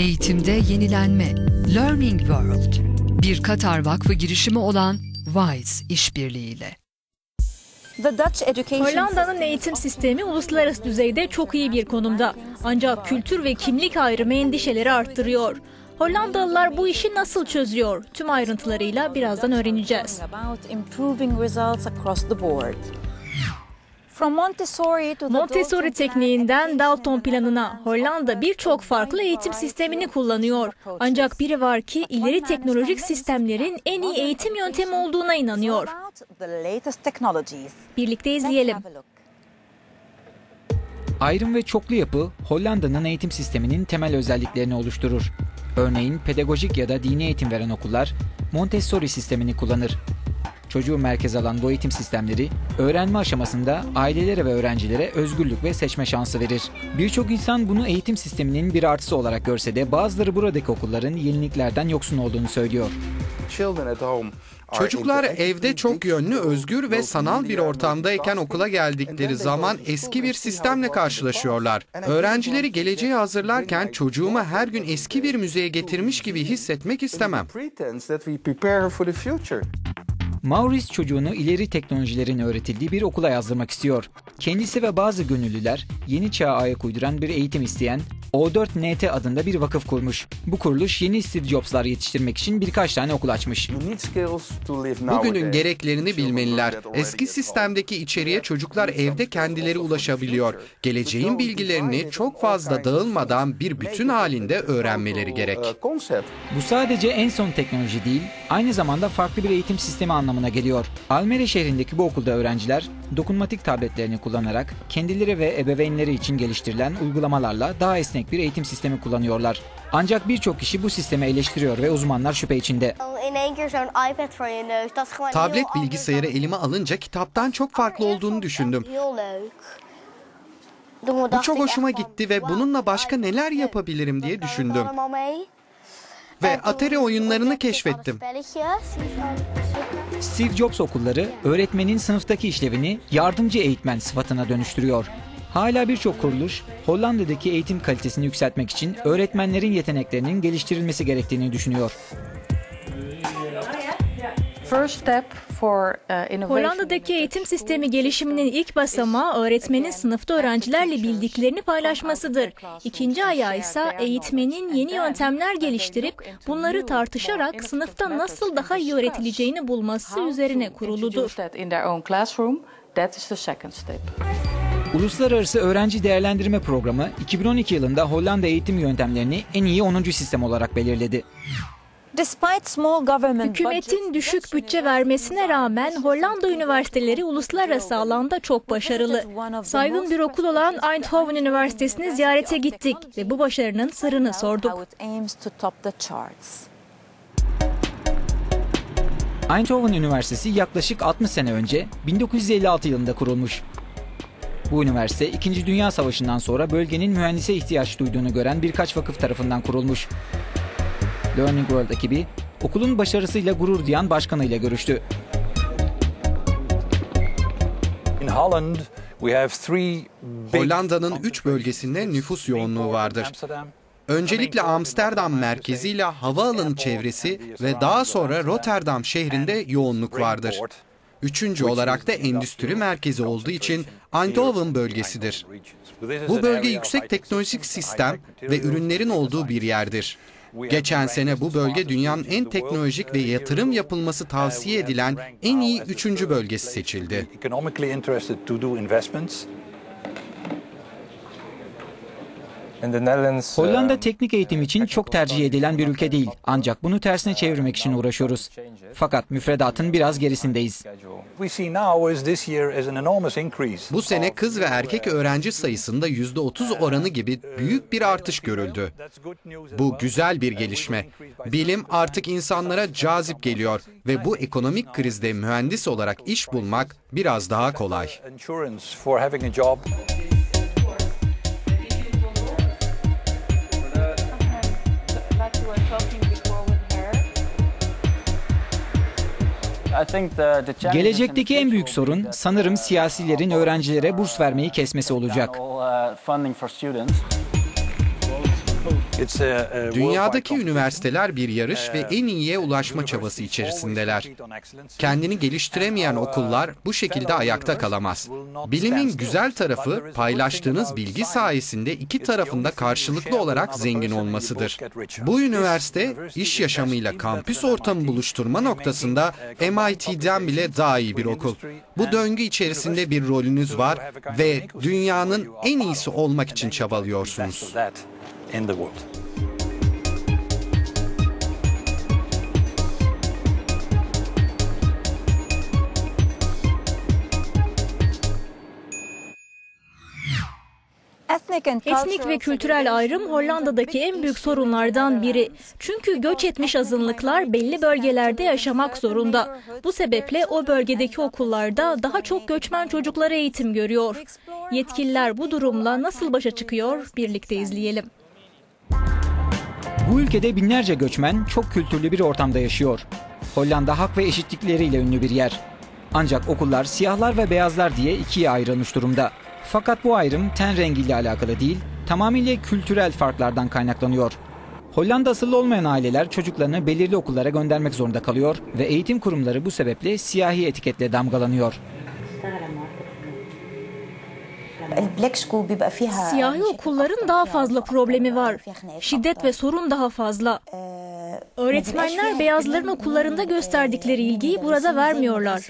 Eğitimde yenilenme, Learning World, bir Katar Vakfı girişimi olan WISE işbirliğiyle. Hollanda'nın eğitim sistemi uluslararası düzeyde çok iyi bir konumda. Ancak kültür ve kimlik ayrımı endişeleri arttırıyor. Hollandalılar bu işi nasıl çözüyor? Tüm ayrıntılarıyla birazdan öğreneceğiz. Montessori tekniğinden Dalton planına Hollanda birçok farklı eğitim sistemini kullanıyor. Ancak biri var ki ileri teknolojik sistemlerin en iyi eğitim yöntemi olduğuna inanıyor. Birlikte izleyelim. Ayrım ve çoklu yapı Hollanda'nın eğitim sisteminin temel özelliklerini oluşturur. Örneğin pedagojik ya da dini eğitim veren okullar Montessori sistemini kullanır. Çocuğu merkez alan bu eğitim sistemleri öğrenme aşamasında ailelere ve öğrencilere özgürlük ve seçme şansı verir. Birçok insan bunu eğitim sisteminin bir artısı olarak görse de bazıları buradaki okulların yeniliklerden yoksun olduğunu söylüyor. Çocuklar evde çok yönlü, özgür ve sanal bir ortamdayken okula geldikleri zaman eski bir sistemle karşılaşıyorlar. Öğrencileri geleceğe hazırlarken çocuğumu her gün eski bir müzeye getirmiş gibi hissetmek istemem. Maurice çocuğunu ileri teknolojilerin öğretildiği bir okula yazdırmak istiyor. Kendisi ve bazı gönüllüler yeni çağa ayak uyduran bir eğitim isteyen O4NT adında bir vakıf kurmuş. Bu kuruluş yeni Steve Jobs'lar yetiştirmek için birkaç tane okul açmış. Bugünün gereklerini bilmeliler. Eski sistemdeki içeriğe çocuklar evde kendileri ulaşabiliyor. Geleceğin bilgilerini çok fazla dağılmadan bir bütün halinde öğrenmeleri gerek. Bu sadece en son teknoloji değil, aynı zamanda farklı bir eğitim sistemi anlamına geliyor. Almere şehrindeki bu okulda öğrenciler dokunmatik tabletlerini kullanarak kendileri ve ebeveynleri için geliştirilen uygulamalarla daha esnek bir eğitim sistemi kullanıyorlar. Ancak birçok kişi bu sistemi eleştiriyor ve uzmanlar şüphe içinde. Tablet bilgisayarı elime alınca kitaptan çok farklı olduğunu düşündüm. Bu çok hoşuma gitti ve bununla başka neler yapabilirim diye düşündüm. Ve Atari oyunlarını keşfettim. Steve Jobs okulları öğretmenin sınıftaki işlevini yardımcı eğitmen sıfatına dönüştürüyor. Hala birçok kuruluş Hollanda'daki eğitim kalitesini yükseltmek için öğretmenlerin yeteneklerinin geliştirilmesi gerektiğini düşünüyor. Hollanda'daki eğitim sistemi gelişiminin ilk basamağı öğretmenin sınıfta öğrencilerle bildiklerini paylaşmasıdır. İkinci ayağı ise eğitmenin yeni yöntemler geliştirip bunları tartışarak sınıfta nasıl daha iyi öğretileceğini bulması üzerine kuruludur. Uluslararası Öğrenci Değerlendirme Programı 2012 yılında Hollanda eğitim yöntemlerini en iyi 10. sistem olarak belirledi. Hükümetin düşük bütçe vermesine rağmen Hollanda üniversiteleri uluslararası alanda çok başarılı. Saygın bir okul olan Eindhoven Üniversitesi'ni ziyarete gittik ve bu başarının sırrını sorduk. Eindhoven Üniversitesi yaklaşık 60 sene önce 1956 yılında kurulmuş. Bu üniversite 2. Dünya Savaşı'ndan sonra bölgenin mühendise ihtiyaç duyduğunu gören birkaç vakıf tarafından kurulmuş. Learning World ekibi okulun başarısıyla gurur duyan başkanıyla görüştü. Hollanda'nın 3 bölgesinde nüfus yoğunluğu vardır. Öncelikle Amsterdam merkeziyle havaalanı çevresi ve daha sonra Rotterdam şehrinde yoğunluk vardır. 3. olarak da endüstri merkezi olduğu için Eindhoven bölgesidir. Bu bölge yüksek teknolojik sistem ve ürünlerin olduğu bir yerdir. Geçen sene bu bölge dünyanın en teknolojik ve yatırım yapılması tavsiye edilen en iyi 3. bölgesi seçildi. Hollanda teknik eğitim için çok tercih edilen bir ülke değil. Ancak bunu tersine çevirmek için uğraşıyoruz. Fakat müfredatın biraz gerisindeyiz. Bu sene kız ve erkek öğrenci sayısında %30 oranı gibi büyük bir artış görüldü. Bu güzel bir gelişme. Bilim artık insanlara cazip geliyor ve bu ekonomik krizde mühendis olarak iş bulmak biraz daha kolay. Gelecekteki en büyük sorun sanırım siyasilerin öğrencilere burs vermeyi kesmesi olacak. Dünyadaki üniversiteler bir yarış ve en iyiye ulaşma çabası içerisindeler. Kendini geliştiremeyen okullar bu şekilde ayakta kalamaz. Bilimin güzel tarafı paylaştığınız bilgi sayesinde iki tarafında karşılıklı olarak zengin olmasıdır. Bu üniversite iş yaşamıyla kampüs ortamı buluşturma noktasında MIT'den bile daha iyi bir okul. Bu döngü içerisinde bir rolünüz var ve dünyanın en iyisi olmak için çabalıyorsunuz. Etnik ve kültürel ayrım Hollanda'daki en büyük sorunlardan biri. Çünkü göç etmiş azınlıklar belli bölgelerde yaşamak zorunda. Bu sebeple o bölgedeki okullarda daha çok göçmen çocuklara eğitim görüyor. Yetkililer bu durumla nasıl başa çıkıyor? Birlikte izleyelim. Bu ülkede binlerce göçmen çok kültürlü bir ortamda yaşıyor. Hollanda hak ve eşitlikleriyle ünlü bir yer. Ancak okullar siyahlar ve beyazlar diye ikiye ayrılmış durumda. Fakat bu ayrım ten rengiyle alakalı değil, tamamıyla kültürel farklardan kaynaklanıyor. Hollanda asıllı olmayan aileler çocuklarını belirli okullara göndermek zorunda kalıyor ve eğitim kurumları bu sebeple siyahi etiketle damgalanıyor. Siyahi okulların daha fazla problemi var. Şiddet ve sorun daha fazla. Öğretmenler beyazların okullarında gösterdikleri ilgiyi burada vermiyorlar.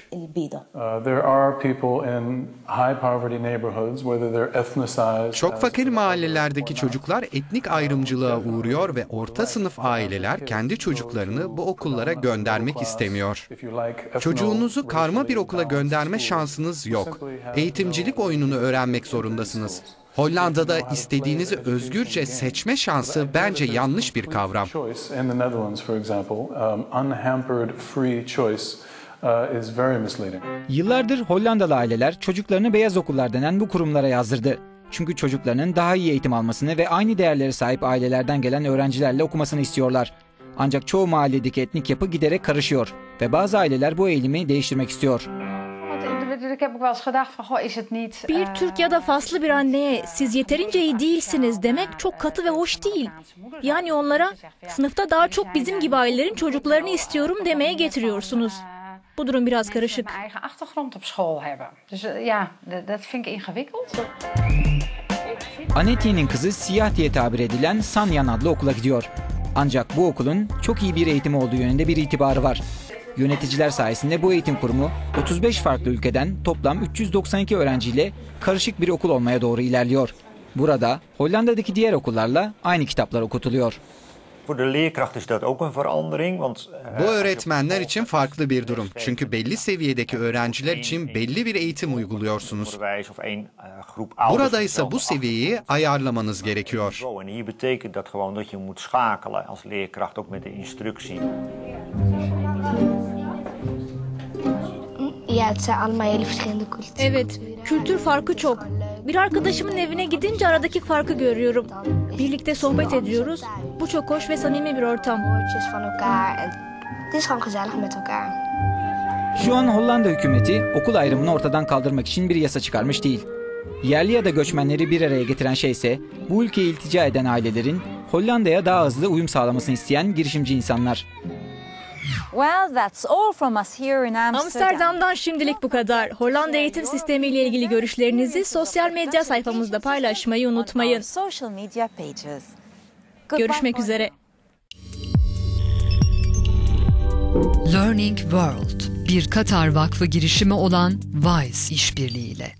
Çok fakir mahallelerdeki çocuklar etnik ayrımcılığa uğruyor ve orta sınıf aileler kendi çocuklarını bu okullara göndermek istemiyor. Çocuğunuzu karma bir okula gönderme şansınız yok. Eğitimcilik oyununu öğrenmek zorundasınız. Hollanda'da istediğinizi özgürce seçme şansı bence yanlış bir kavram. Yıllardır Hollandalı aileler çocuklarını beyaz okullar denen bu kurumlara yazdırdı. Çünkü çocuklarının daha iyi eğitim almasını ve aynı değerlere sahip ailelerden gelen öğrencilerle okumasını istiyorlar. Ancak çoğu mahalledeki etnik yapı giderek karışıyor ve bazı aileler bu eğilimi değiştirmek istiyor. Bir Türk ya da Faslı bir anneye siz yeterince iyi değilsiniz demek çok katı ve hoş değil. Yani onlara sınıfta daha çok bizim gibi ailelerin çocuklarını istiyorum demeye getiriyorsunuz. Bu durum biraz karışık. Anetti'nin kızı siyah diye tabir edilen Sanyan adlı okula gidiyor. Ancak bu okulun çok iyi bir eğitimi olduğu yönünde bir itibarı var. Yöneticiler sayesinde bu eğitim kurumu 35 farklı ülkeden toplam 392 öğrenciyle karışık bir okul olmaya doğru ilerliyor. Burada Hollanda'daki diğer okullarla aynı kitaplar okutuluyor. Bu öğretmenler için farklı bir durum. Çünkü belli seviyedeki öğrenciler için belli bir eğitim uyguluyorsunuz. Burada ise bu seviyeyi ayarlamanız gerekiyor. Evet, kültür farkı çok. Bir arkadaşımın evine gidince aradaki farkı görüyorum. Birlikte sohbet ediyoruz. Bu çok hoş ve samimi bir ortam. Şu an Hollanda hükümeti okul ayrımını ortadan kaldırmak için bir yasa çıkarmış değil. Yerli ya da göçmenleri bir araya getiren şey ise bu ülkeye iltica eden ailelerin Hollanda'ya daha hızlı uyum sağlamasını isteyen girişimci insanlar. Amsterdam'dan şimdilik bu kadar. Hollanda eğitim sistemi ile ilgili görüşlerinizi sosyal medya sayfamızda paylaşmayı unutmayın. Görüşmek üzere. Learning World, bir Katar Vakfı girişimi olan WISE işbirliğiyle.